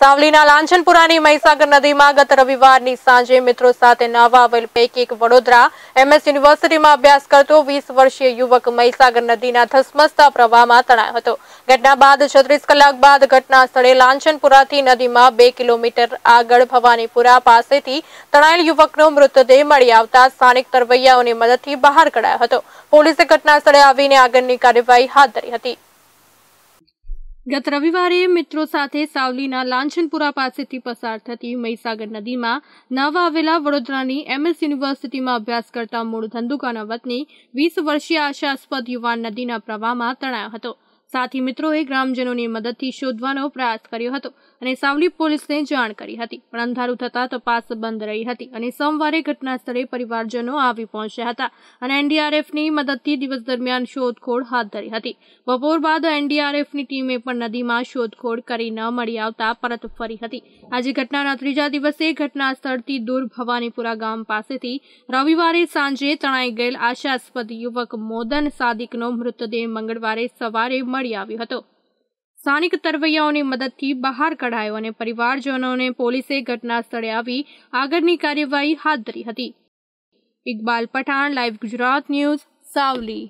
સાવલીના લાંછનપુરાની મહીસાગર નદીમાં ગત રવિવારની સાંજે મિત્રો સાથે નાહવા આવેલ પૈકી એક વડોદરા એમએસ યુનિવર્સિટીમાં અભ્યાસ કરતો 20 વર્ષીય યુવક મહીસાગર નદીના ધસમસતા પ્રવાહમાં તણાયો હતો। ઘટના બાદ 36 કલાક બાદ ઘટના સ્થળે લાંછનપુરાથી નદીમાં 2 કિલોમીટર આગળ ભવાનીપુરા પાસેથી તણાયેલ યુવકનો મૃતદેહ મળી આવતા સ્થાનિક તરવૈયાઓની મદદથી બહાર કઢાયો હતો। પોલીસે ઘટના સ્થળે આવીને આગળની કાર્યવાહી હાથ ધરી હતી। गत रविवारे मित्रों साथे सावलीना लांछनपुरा पासेथी पसार थती महीसागर नदी में नवा आवेला वडोदरानी एमएस यूनिवर्सिटी में अभ्यास करता मूळ धंधुकाना वतनी 20 वर्षीय आशास्पद युवान नदीना प्रवाहमां तणायो हतो। साथी मित्रोए ग्रामजनोनी मददथी शोधवानो प्रयास कर्यो हतो अने सावली पोलीसने जाण करी हती, पण अंधारू थता तपास बंद रही हती अने सोमवारे घटनास्थळे परिवारजनो आवी पहोंच्या हता अने एनडीआरएफनी मददथी दिवस दरमियान शोधखोळ हाथ धरी हती। बपोर बाद एनडीआरएफनी टीमे पण नदीमां शोधखोळ करी न मळी आवता परत फरी हती। आजे घटनाना त्रीजा दिवसे घटनास्थळथी दूर भवानीपुरा गाम पासेथी रविवारे सांजे तणाई गयेल आशास्पद युवक मोदन सादिकनो मृतदेह मंगळवारे सवारे मळी आव्यो हतो। स्थानिक तरवैयाओनी मददथी बहार कढायो अने परिवारजनोने पोलीसे घटनास्थळे आवी आगळनी कार्यवाही हाथ धरी हती। इकबाल पठाण, लाइव गुजरात न्यूज, सावली।